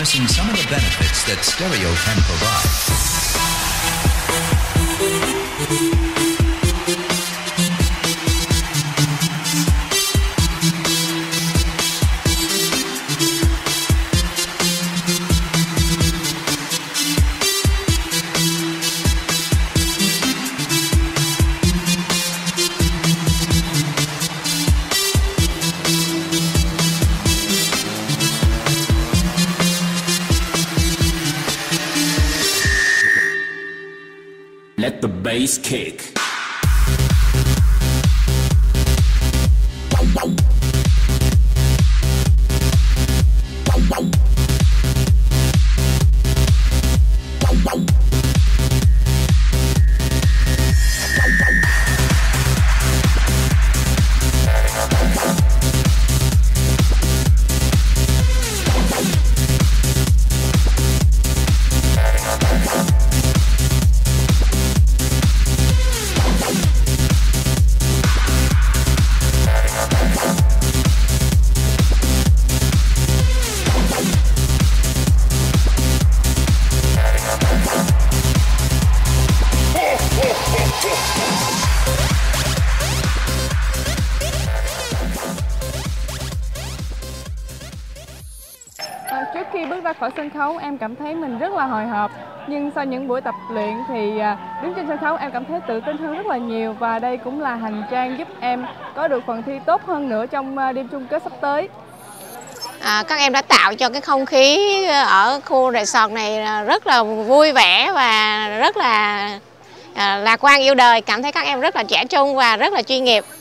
missing some of the benefits that stereo can provide. Let the bass kick. Trước khi bước ra khỏi sân khấu, em cảm thấy mình rất là hồi hộp. Nhưng sau những buổi tập luyện thì đứng trên sân khấu em cảm thấy tự tin hơn rất là nhiều. Và đây cũng là hành trang giúp em có được phần thi tốt hơn nữa trong đêm chung kết sắp tới. Các em đã tạo cho cái không khí ở khu resort này rất là vui vẻ và rất là lạc quan yêu đời. Cảm thấy các em rất là trẻ trung và rất là chuyên nghiệp.